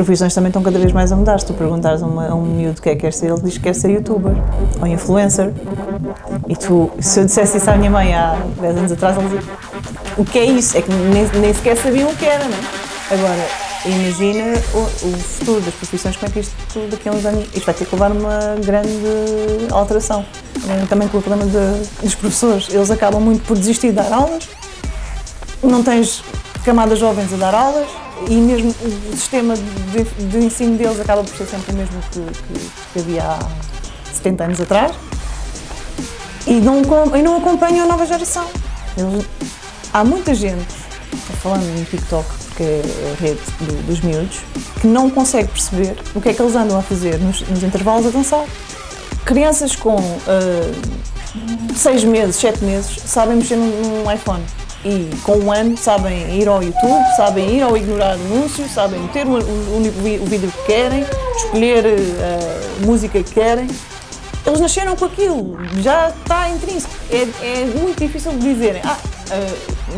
As profissões também estão cada vez mais a mudar. Se tu perguntares a um miúdo o que é que quer ser, ele diz que quer ser youtuber ou influencer. E tu, se eu dissesse isso à minha mãe há 10 anos atrás, ela dizia: o que é isso? É que nem sequer sabiam o que era, não é? Agora, imagina o futuro das profissões, como é que isto daqui a uns anos. Isto vai ter que levar uma grande alteração. Também com o problema dos professores, eles acabam muito por desistir de dar aulas. Não tens camadas jovens a dar aulas. E mesmo o sistema de ensino deles acaba por ser sempre o mesmo que havia há 70 anos atrás. E não acompanham a nova geração. Há muita gente, estou falando em TikTok, porque é a rede dos miúdos, que não consegue perceber o que é que eles andam a fazer nos intervalos a dançar. Crianças com 6 meses, 7 meses, sabem mexer num iPhone. E com um ano sabem ir ao YouTube, sabem ir ao ignorar anúncios, sabem ter o vídeo que querem, escolher a música que querem. Eles nasceram com aquilo, já está intrínseco. É muito difícil de dizerem,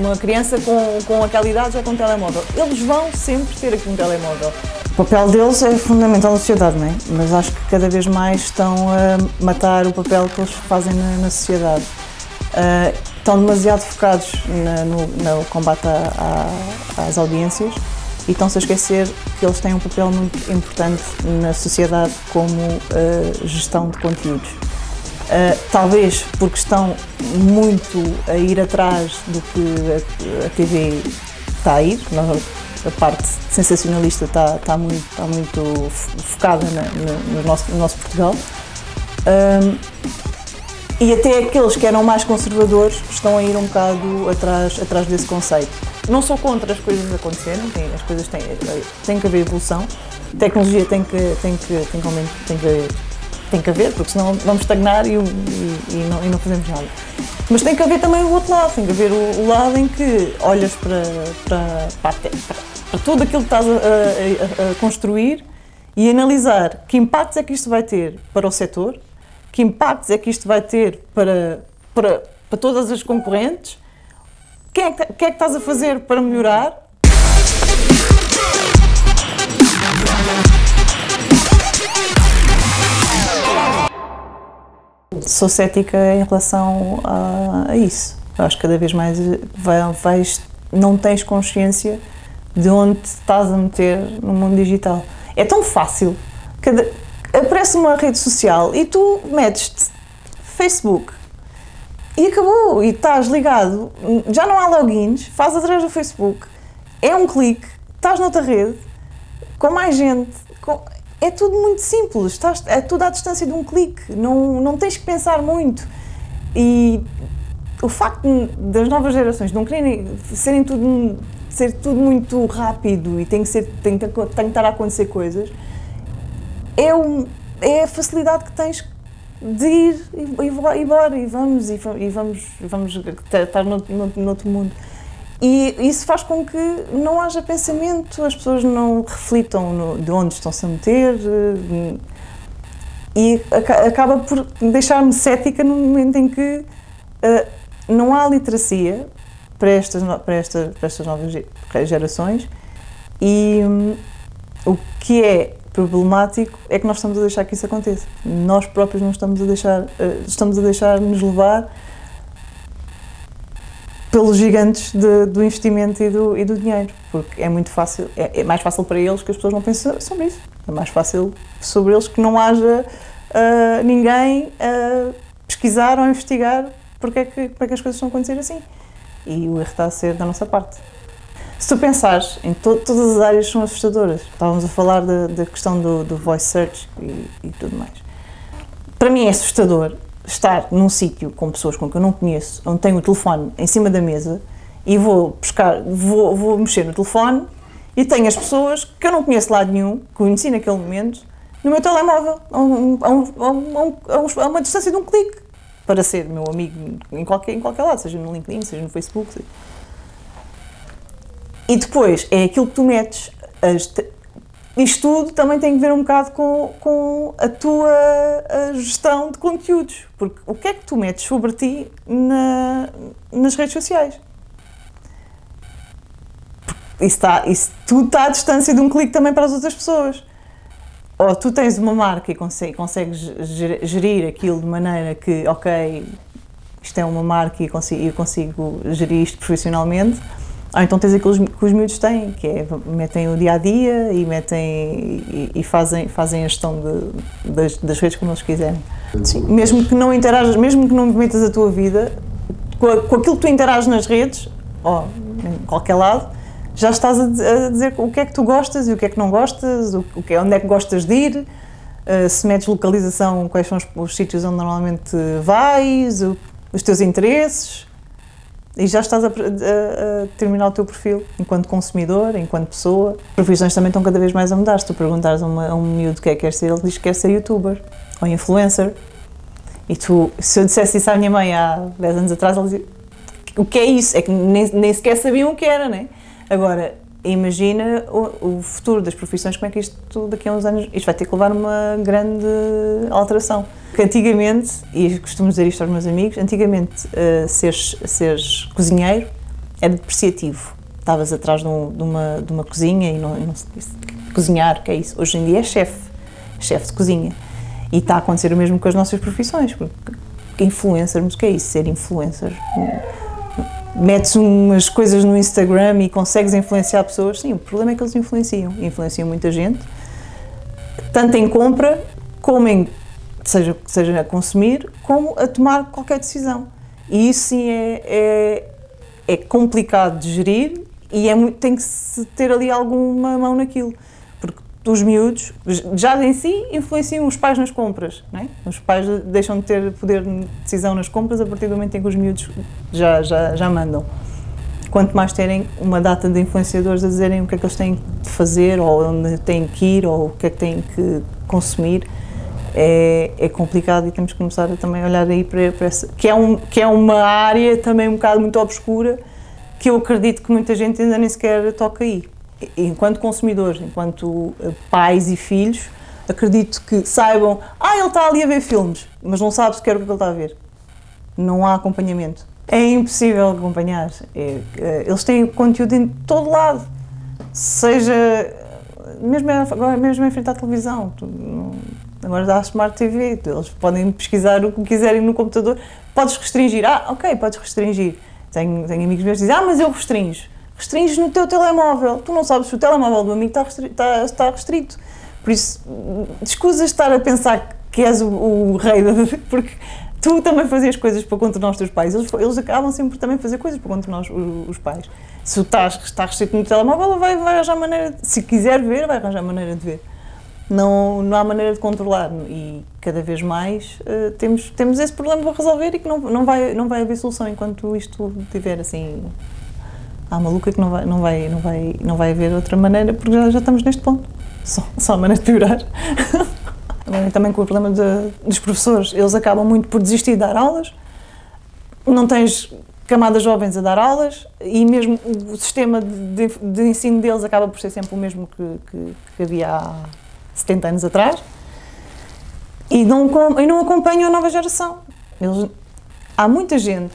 uma criança com aquela idade já com um telemóvel. Eles vão sempre ter aqui um telemóvel. O papel deles é fundamental na sociedade, não é? Mas acho que cada vez mais estão a matar o papel que eles fazem na sociedade. Estão demasiado focados no combate às audiências e estão-se a esquecer que eles têm um papel muito importante na sociedade como gestão de conteúdos. Talvez porque estão muito a ir atrás do que a TV está a ir, a parte sensacionalista está muito focada no nosso Portugal. E até aqueles que eram mais conservadores estão a ir um bocado atrás desse conceito. Não sou contra as coisas acontecerem, as coisas têm que haver evolução, a tecnologia tem que haver, porque senão vamos estagnar e não fazemos nada. Mas tem que haver também o outro lado, tem que haver o lado em que olhas para tudo aquilo que estás a construir e analisar que impactos é que isto vai ter para o setor, que impactos é que isto vai ter para todas as concorrentes, o que é que estás a fazer para melhorar? Sou cética em relação a isso. Eu acho que cada vez mais não tens consciência de onde estás a meter no mundo digital. É tão fácil. Aparece uma rede social e tu metes-te Facebook e acabou, e estás ligado, já não há logins, faz atrás do Facebook, é um clique, estás noutra rede, com mais gente, é tudo muito simples, é tudo à distância de um clique, não tens que pensar muito. E o facto das novas gerações não quererem ser tudo muito rápido e tem que estar a acontecer coisas, é a facilidade que tens de ir embora e vamos estar noutro mundo. E isso faz com que não haja pensamento, as pessoas não reflitam de onde estão-se a meter e acaba por deixar-me cética no momento em que não há literacia para estas novas gerações e o que é problemático é que nós estamos a deixar que isso aconteça. Nós próprios não estamos a deixar, estamos a deixar-nos levar pelos gigantes do investimento e do dinheiro, porque é muito fácil, é mais fácil para eles que as pessoas não pensem sobre isso, é mais fácil sobre eles que não haja ninguém a pesquisar ou a investigar porque é que as coisas estão a acontecer assim. E o erro está a ser da nossa parte. Se tu pensares, em todas as áreas são assustadoras. Estávamos a falar da questão do voice search e tudo mais. Para mim é assustador estar num sítio com pessoas com que eu não conheço, onde tenho o telefone em cima da mesa e vou mexer no telefone e tenho as pessoas que eu não conheço de lado nenhum, que conheci naquele momento, no meu telemóvel, a uma distância de um clique, para ser meu amigo em qualquer lado, seja no LinkedIn, seja no Facebook. Seja. E depois, é aquilo que tu metes, isto tudo também tem que ver um bocado com a tua gestão de conteúdos, porque o que é que tu metes sobre ti nas redes sociais? Isso tudo está à distância de um clique também para as outras pessoas. Ou tu tens uma marca e consegues gerir aquilo de maneira que, ok, isto é uma marca e eu consigo gerir isto profissionalmente, ou então tens aquilo que os miúdos têm, que é, metem o dia-a-dia e fazem a gestão das redes como eles quiserem. Sim, mesmo que não interajas, mesmo que não metas a tua vida, com aquilo que tu interages nas redes, ou em qualquer lado, já estás a dizer o que é que tu gostas e o que é que não gostas, onde é que gostas de ir, se metes localização, quais são os sítios onde normalmente vais, os teus interesses, e já estás a terminar o teu perfil enquanto consumidor, enquanto pessoa. As profissões também estão cada vez mais a mudar. Se tu perguntares a um miúdo o que é que quer ser, ele diz que quer ser youtuber ou influencer. E tu, se eu dissesse isso à minha mãe há 10 anos atrás, ela dizia: o que é isso? É que nem sequer sabiam o que era, não é? Agora, imagina o futuro das profissões, como é que isto daqui a uns anos, isto vai ter que levar uma grande alteração. Porque antigamente, e costumo dizer isto aos meus amigos, antigamente seres cozinheiro era depreciativo. Estavas atrás de uma cozinha e não cozinhar, que é isso. Hoje em dia é chefe de cozinha. E está a acontecer o mesmo com as nossas profissões. Influencer, mas o que é isso, ser influencer? Metes umas coisas no Instagram e consegues influenciar pessoas. Sim, o problema é que eles influenciam muita gente, tanto em compra, como em, seja a consumir, como a tomar qualquer decisão. E isso sim é complicado de gerir e tem que se ter ali alguma mão naquilo, porque os miúdos já em si influenciam os pais nas compras, não é? Os pais deixam de ter poder de decisão nas compras a partir do momento em que os miúdos já mandam. Quanto mais terem uma data de influenciadores a dizerem o que é que eles têm de fazer, ou onde têm que ir, ou o que é que têm que consumir, é complicado, e temos que começar a também olhar aí para essa, que é uma área também um bocado muito obscura, que eu acredito que muita gente ainda nem sequer toca aí. Enquanto consumidores, enquanto pais e filhos, acredito que saibam, ele está ali a ver filmes, mas não sabe sequer o que ele está a ver. Não há acompanhamento. É impossível acompanhar. Eles têm conteúdo em todo lado, seja mesmo agora, mesmo em frente à televisão. Agora dá a Smart TV, eles podem pesquisar o que quiserem no computador. Podes restringir. Ok, podes restringir. Tenho amigos meus que dizem, mas eu restringo. Restringes no teu telemóvel. Tu não sabes se o telemóvel do amigo está restrito. Por isso, escusas estar a pensar que és o rei, porque tu também fazias coisas para controlar os teus pais. Eles acabam sempre também a fazer coisas para controlar os pais. Se está restrito no telemóvel, vai arranjar maneira, se quiser ver, vai arranjar maneira de ver. Não há maneira de controlar, e cada vez mais temos esse problema para resolver, e que não vai haver solução enquanto isto tiver assim... Há maluca que não vai haver outra maneira, porque já estamos neste ponto. Só a maneira de piorar. Também com o problema dos professores, eles acabam muito por desistir de dar aulas. Não tens camadas jovens a dar aulas, e mesmo o sistema de ensino deles acaba por ser sempre o mesmo que havia há 70 anos atrás. E não acompanham a nova geração. Há muita gente,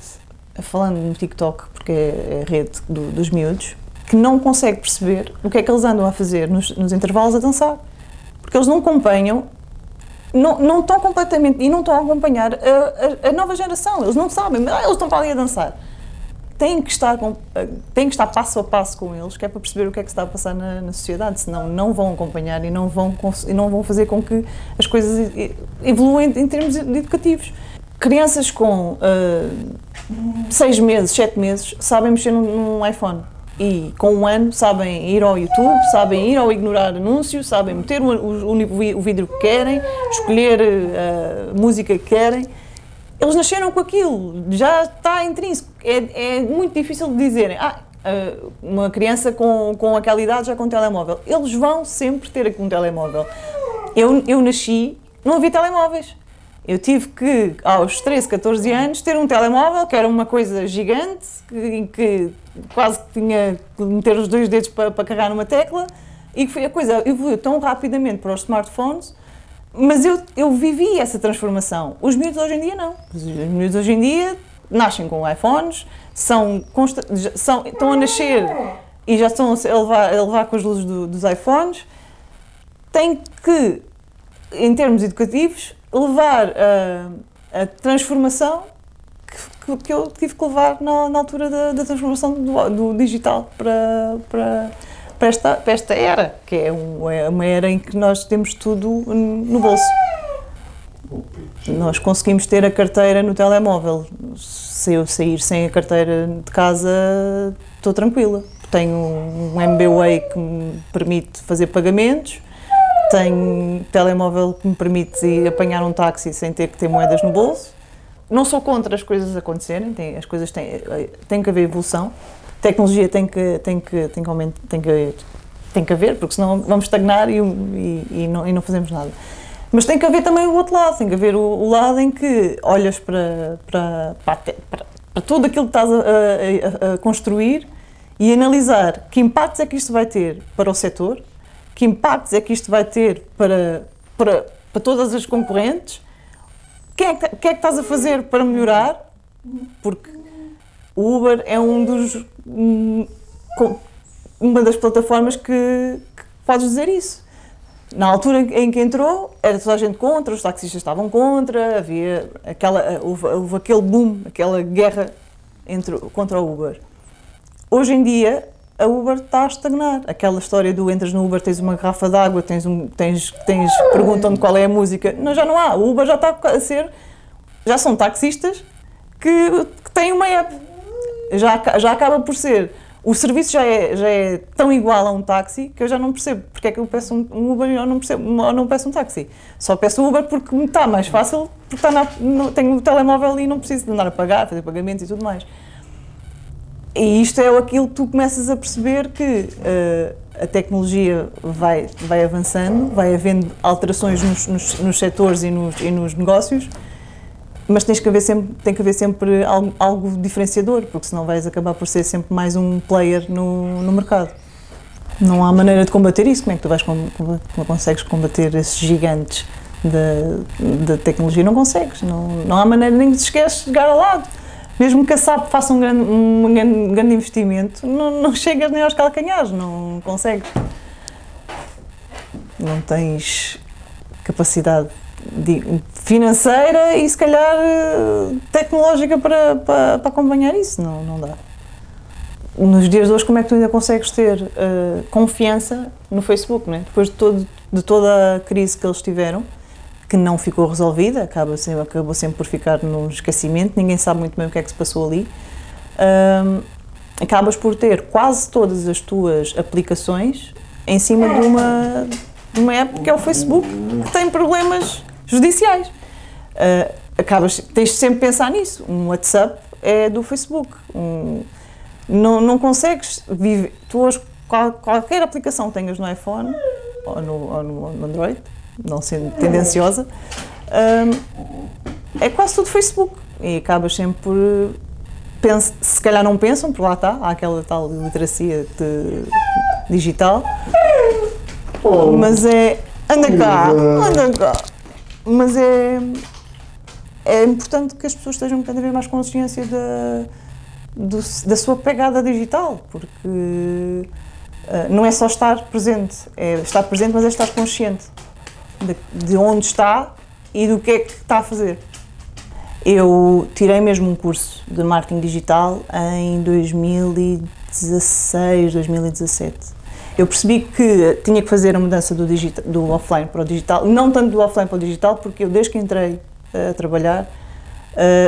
falando no TikTok, porque é a rede dos miúdos, que não consegue perceber o que é que eles andam a fazer nos intervalos a dançar, porque eles não acompanham, não estão completamente, e não estão a acompanhar a nova geração. Eles não sabem, mas eles estão para ali a dançar. Têm que estar passo a passo com eles, que é para perceber o que é que se está a passar na sociedade, senão não vão acompanhar e não vão fazer com que as coisas evoluam em termos educativos. Crianças com 6 meses, 7 meses, sabem mexer num iPhone, e com 1 ano sabem ir ao YouTube, sabem ir ao ignorar anúncios, sabem meter o vídeo que querem, escolher a música que querem. Eles nasceram com aquilo, já está intrínseco. É muito difícil de dizerem, uma criança com aquela idade já com um telemóvel. Eles vão sempre ter um telemóvel. Eu nasci, não havia telemóveis. Eu tive que, aos 13, 14 anos, ter um telemóvel, que era uma coisa gigante, que quase que tinha que meter os 2 dedos para carregar numa tecla, e que a coisa evoluiu tão rapidamente para os smartphones, mas eu vivi essa transformação. Os miúdos hoje em dia não. Os miúdos hoje em dia nascem com iPhones, estão a nascer e já estão a levar com as luzes dos iPhones, tem que, em termos educativos, levar a transformação que eu tive que levar na altura da transformação do digital para esta era, que é uma era em que nós temos tudo no bolso. Nós conseguimos ter a carteira no telemóvel. Se eu sair sem a carteira de casa, estou tranquila. Tenho um MBWAY que me permite fazer pagamentos, tenho um telemóvel que me permite ir apanhar um táxi sem ter que ter moedas no bolso. Não sou contra as coisas acontecerem, as coisas têm que haver evolução. Tecnologia tem que haver, porque senão vamos estagnar e não fazemos nada. Mas tem que haver também o outro lado, tem que haver o lado em que olhas para tudo aquilo que estás a construir e analisar que impactos é que isto vai ter para o setor, que impactos é que isto vai ter para todas as concorrentes, o que é que estás a fazer para melhorar, porque o Uber é uma das plataformas que podes dizer isso. Na altura em que entrou, era toda a gente contra, os taxistas estavam contra, havia houve aquele boom, aquela guerra contra o Uber. Hoje em dia, a Uber está a estagnar. Aquela história do entras no Uber, tens uma garrafa de água, perguntam-te qual é a música. Não, já não há. O Uber já está a ser... Já são taxistas que têm uma app. Já acaba por ser, o serviço já é tão igual a um táxi que eu já não percebo porque é que eu peço um Uber e eu não peço um táxi. Só peço o Uber porque me está mais fácil, porque tenho o telemóvel e não preciso de andar a pagar, fazer pagamentos e tudo mais. E isto é aquilo que tu começas a perceber que a tecnologia vai avançando, vai havendo alterações nos setores e nos negócios. Mas tem que haver sempre algo diferenciador, porque senão vais acabar por ser sempre mais um player no mercado. Não há maneira de combater isso. Como é que tu consegues combater esses gigantes da tecnologia? Não consegues. Não há maneira, nem te esqueces de chegar ao lado. Mesmo que a SAP faça um grande investimento, não chegas nem aos calcanhares, não consegues. Não tens capacidade financeira e, se calhar, tecnológica para acompanhar isso. Não dá. Nos dias de hoje, como é que tu ainda consegues ter confiança no Facebook, né? Depois de toda a crise que eles tiveram, que não ficou resolvida, acabou sempre por ficar num esquecimento, ninguém sabe muito bem o que é que se passou ali. Acabas por ter quase todas as tuas aplicações em cima de uma app que é o Facebook, que tem problemas judiciais. Tens de sempre pensar nisso. Um WhatsApp é do Facebook. Não consegues viver. Tu hoje, qualquer aplicação que tenhas no iPhone ou no Android, não sendo tendenciosa, é quase tudo Facebook. E acabas sempre por... se calhar não pensam, por lá está, há aquela tal literacia digital. Oh, mas é... Anda cá! Mas é importante que as pessoas estejam cada vez mais consciência da sua pegada digital, porque não é só estar presente, é estar presente, mas é estar consciente de onde está e do que é que está a fazer. Eu tirei mesmo um curso de marketing digital em 2016, 2017. Eu percebi que tinha que fazer a mudança do offline para o digital, não tanto do offline para o digital, porque eu, desde que entrei a trabalhar,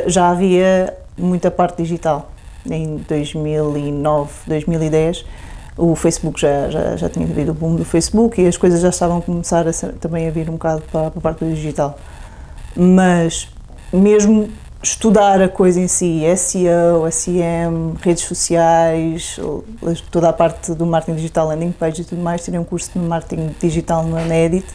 já havia muita parte digital. Em 2009, 2010, o Facebook já tinha havido o boom do Facebook e as coisas já estavam a começar também a vir um bocado para a parte do digital. Mas mesmo estudar a coisa em si, SEO, SEM, redes sociais, toda a parte do marketing digital, landing page e tudo mais, tirei um curso de marketing digital na Edit,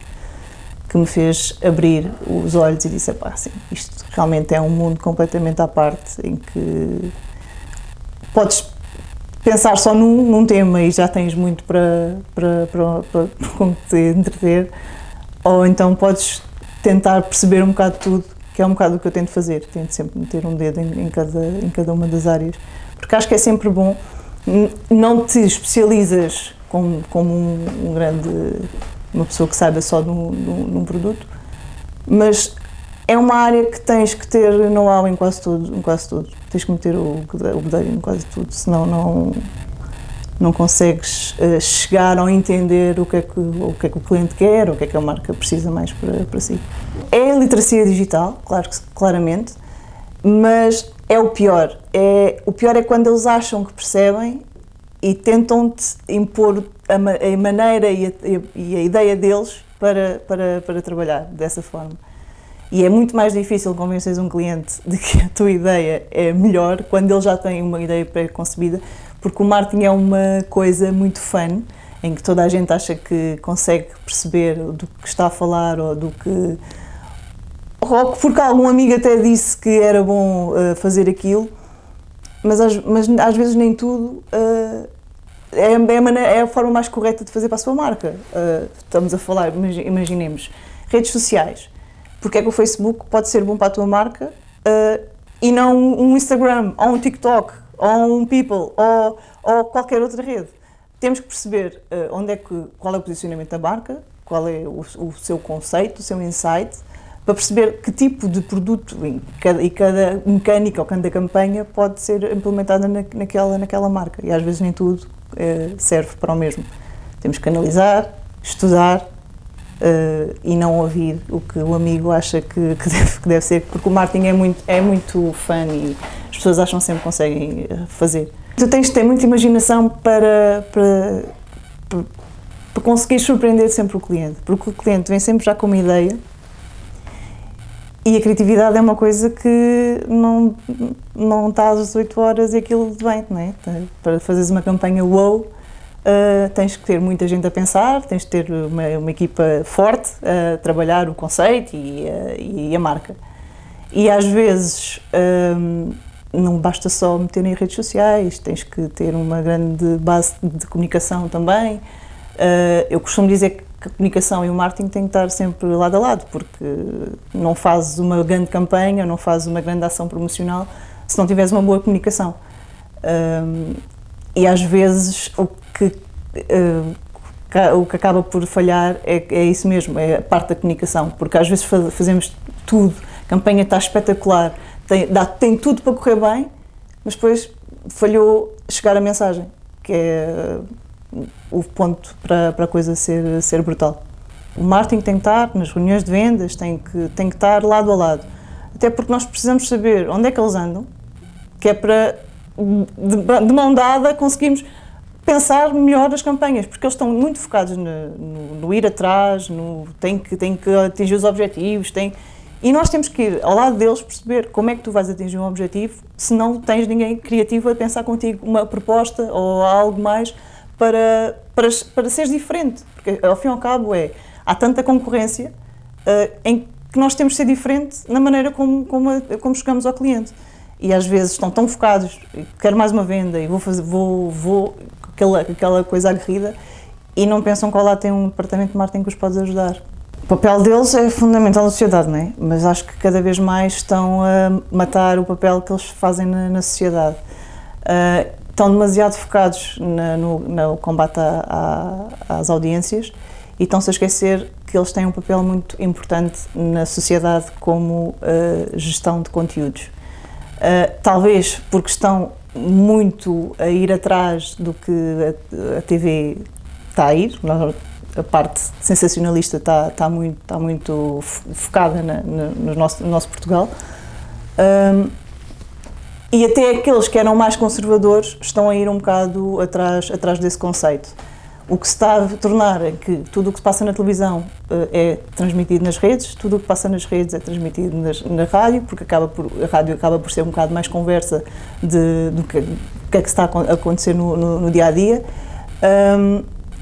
que me fez abrir os olhos e disse, assim, isto realmente é um mundo completamente à parte, em que podes pensar só num tema e já tens muito para com que te entreter, ou então podes tentar perceber um bocado tudo, que é um bocado o que eu tento fazer, tento sempre meter um dedo em cada uma das áreas, porque acho que é sempre bom não te especializas como um grande, uma pessoa que saiba só de um produto, mas é uma área que tens que ter know-how em quase tudo, tens que meter o bedelho em quase tudo, senão não consegues chegar ao entender o que é que o cliente quer, o que é que a marca precisa mais para si. É a literacia digital, claro, claramente, mas é o pior. O pior é quando eles acham que percebem e tentam-te impor a maneira e a ideia deles para trabalhar dessa forma. E é muito mais difícil convenceres um cliente de que a tua ideia é melhor quando ele já tem uma ideia pré-concebida, porque o marketing é uma coisa muito fun, em que toda a gente acha que consegue perceber do que está a falar, ou porque algum amigo até disse que era bom fazer aquilo, mas às vezes nem tudo é a forma mais correta de fazer para a sua marca. Estamos a falar, imaginemos, redes sociais. Porque é que o Facebook pode ser bom para a tua marca e não um Instagram, ou um TikTok, ou um People, ou qualquer outra rede? Temos que perceber qual é o posicionamento da marca, qual é o seu conceito, o seu insight, para perceber que tipo de produto e cada mecânica ou cada campanha pode ser implementada naquela marca. E às vezes nem tudo serve para o mesmo. Temos que analisar, estudar, e não ouvir o que o amigo acha que deve ser, porque o marketing é muito fun e as pessoas acham sempre que conseguem fazer. Tu tens de ter muita imaginação para conseguir surpreender sempre o cliente, porque o cliente vem sempre já com uma ideia e a criatividade é uma coisa que não estás às 8 horas e aquilo de bem, não é? Para fazeres uma campanha wow, tens que ter muita gente a pensar, tens de ter uma equipa forte a trabalhar o conceito e a marca. E às vezes não basta só meter em redes sociais, tens que ter uma grande base de comunicação também. Eu costumo dizer que a comunicação e o marketing têm que estar sempre lado a lado, porque não fazes uma grande campanha, não fazes uma grande ação promocional se não tiveres uma boa comunicação. E às vezes o que acaba por falhar é isso mesmo, é a parte da comunicação, porque às vezes fazemos tudo, a campanha está espetacular, tem tudo para correr bem, mas depois falhou chegar a mensagem, que é o ponto para a coisa ser brutal. O marketing tem que estar nas reuniões de vendas, tem que estar lado a lado, até porque nós precisamos saber onde é que eles andam, que é para, de mão dada, conseguimos pensar melhor as campanhas, porque eles estão muito focados no ir atrás, tem que atingir os objetivos, e nós temos que ir ao lado deles perceber como é que tu vais atingir um objetivo se não tens ninguém criativo a pensar contigo uma proposta ou algo mais para seres diferente, porque ao fim e ao cabo há tanta concorrência em que nós temos de ser diferente na maneira como chegamos ao cliente. E às vezes estão tão focados, quero mais uma venda e vou aquela coisa aguerrida, e não pensam que ao lado tem um departamento de marketing que os pode ajudar. O papel deles é fundamental na sociedade, não é? Mas acho que cada vez mais estão a matar o papel que eles fazem na sociedade. Estão demasiado focados no combate às audiências e estão-se a esquecer que eles têm um papel muito importante na sociedade como gestão de conteúdos. Talvez porque estão muito a ir atrás do que a TV está a ir, a parte sensacionalista está muito focada no nosso Portugal, e até aqueles que eram mais conservadores estão a ir um bocado atrás desse conceito. O que se está a tornar é que tudo o que se passa na televisão é transmitido nas redes, tudo o que passa nas redes é transmitido na rádio, porque a rádio acaba por ser um bocado mais conversa do que é que está a acontecer no dia-a-dia.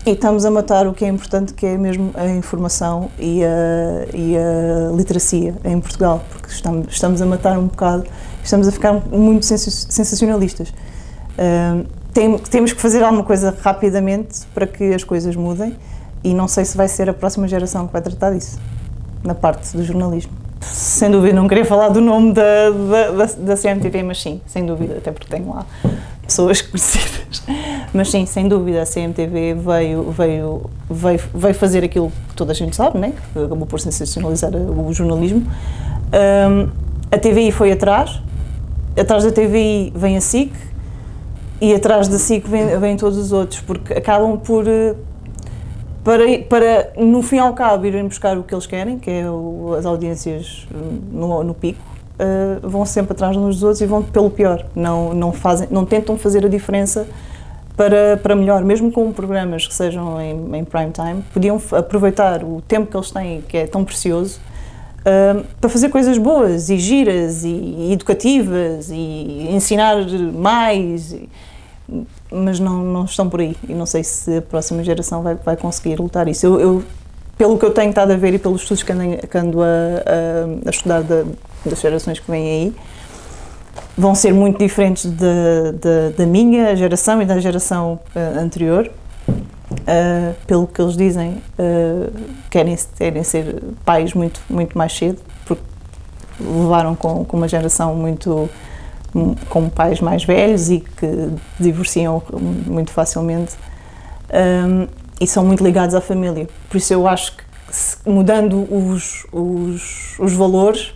E estamos a matar o que é importante, que é mesmo a informação e a literacia em Portugal, porque estamos a matar um bocado, estamos a ficar muito sensacionalistas. Temos que fazer alguma coisa rapidamente para que as coisas mudem, e não sei se vai ser a próxima geração que vai tratar disso, na parte do jornalismo. Sem dúvida, não queria falar do nome da CMTV, mas sim, sem dúvida, até porque tenho lá pessoas conhecidas. Mas sim, sem dúvida, a CMTV veio fazer aquilo que toda a gente sabe, né? Acabou por sensacionalizar o jornalismo. A TVI foi atrás. Atrás da TVI vem a SIC e atrás da SIC vêm todos os outros, porque acabam por, para no fim ao cabo, irem buscar o que eles querem, que é as audiências no pico, vão sempre atrás uns dos outros e vão pelo pior, não tentam fazer a diferença para melhor, mesmo com programas que sejam em prime time, podiam aproveitar o tempo que eles têm, que é tão precioso, para fazer coisas boas e giras e educativas e ensinar mais, mas não estão por aí e não sei se a próxima geração vai conseguir lutar isso. Eu, pelo que eu tenho estado a ver e pelos estudos que ando a estudar das gerações que vêm aí, vão ser muito diferentes da minha geração e da geração anterior. Pelo que eles dizem, querem ser pais muito, muito mais cedo, porque levaram com uma geração com pais mais velhos e que divorciam muito facilmente e são muito ligados à família. Por isso eu acho que mudando os valores,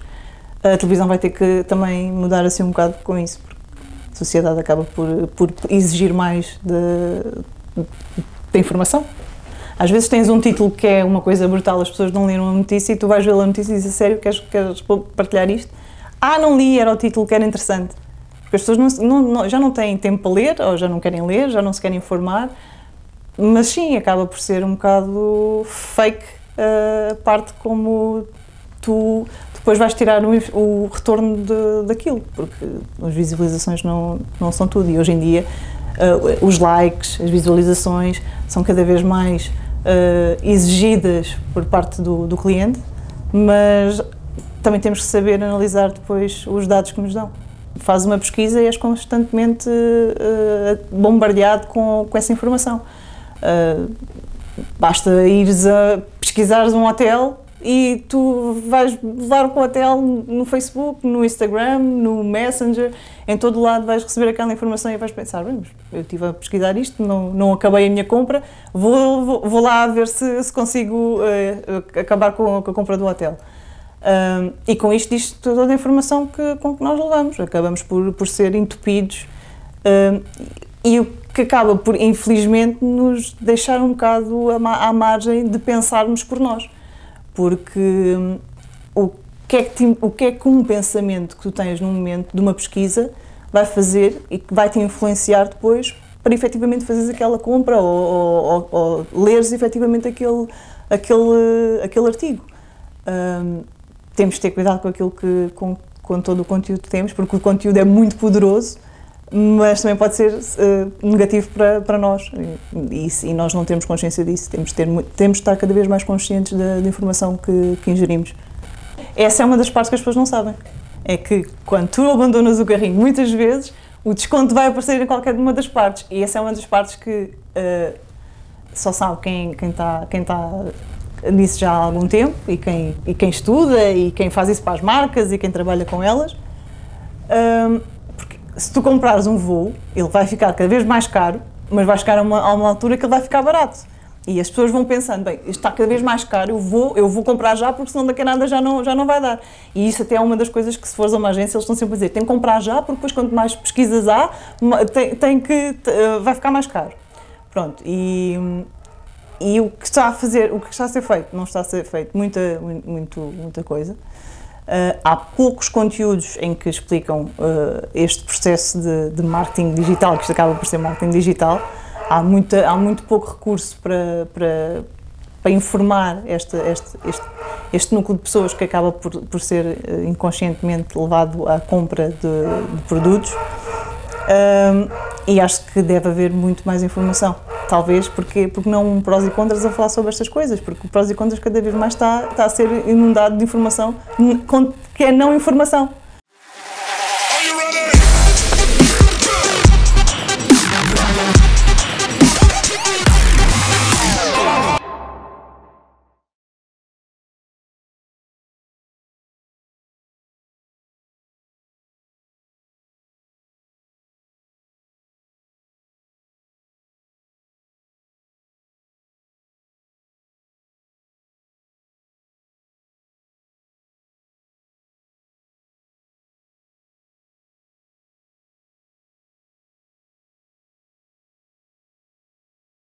a televisão vai ter que também mudar assim um bocado com isso, porque a sociedade acaba por exigir mais da informação. Às vezes tens um título que é uma coisa brutal, as pessoas não leram a notícia e tu vais ver a notícia e dizes, sério, queres partilhar isto? Ah, não li, era o título que era interessante. Porque as pessoas já não têm tempo para ler, ou já não querem ler, já não se querem informar, mas sim, acaba por ser um bocado fake a parte como tu depois vais tirar o retorno daquilo, porque as visualizações não são tudo e hoje em dia os likes, as visualizações são cada vez mais exigidas por parte do cliente, mas também temos que saber analisar depois os dados que nos dão. Faz uma pesquisa e és constantemente bombardeado com essa informação. Basta ires a pesquisares um hotel e tu vais levar com o hotel no Facebook, no Instagram, no Messenger, em todo lado vais receber aquela informação e vais pensar, vamos, eu estive a pesquisar isto, não acabei a minha compra, vou lá ver se consigo acabar com a compra do hotel. E com isto diz toda a informação com que nós levamos, acabamos por ser entupidos e o que acaba por, infelizmente, nos deixar um bocado à margem de pensarmos por nós. Porque o que é que um pensamento que tu tens num momento de uma pesquisa vai fazer e que vai te influenciar depois para efetivamente fazeres aquela compra ou leres efetivamente aquele artigo. Temos de ter cuidado com aquilo com todo o conteúdo que temos, porque o conteúdo é muito poderoso, mas também pode ser negativo para nós e nós não temos consciência disso, temos de estar cada vez mais conscientes da informação que ingerimos. Essa é uma das partes que as pessoas não sabem, é que quando tu abandonas o carrinho, muitas vezes o desconto vai aparecer em qualquer uma das partes e essa é uma das partes que só sabe quem está nisso já há algum tempo e quem estuda e quem faz isso para as marcas e quem trabalha com elas. Se tu comprares um voo, ele vai ficar cada vez mais caro, mas vai chegar a uma altura que ele vai ficar barato. E as pessoas vão pensando, bem, isto está cada vez mais caro, eu vou comprar já, porque senão daqui a nada já não vai dar. E isso até é uma das coisas que, se fores a uma agência, eles estão sempre a dizer, tem que comprar já, porque depois quanto mais pesquisas há, vai ficar mais caro. Pronto, e o que está a ser feito, não está a ser feito muita coisa. Há poucos conteúdos em que explicam este processo de marketing digital, que isto acaba por ser marketing digital. Há muito pouco recurso para informar este núcleo de pessoas que acaba por ser inconscientemente levado à compra de produtos. E acho que deve haver muito mais informação, talvez, porque não um prós e contras a falar sobre estas coisas, porque o prós e contras cada vez mais está a ser inundado de informação que é não informação.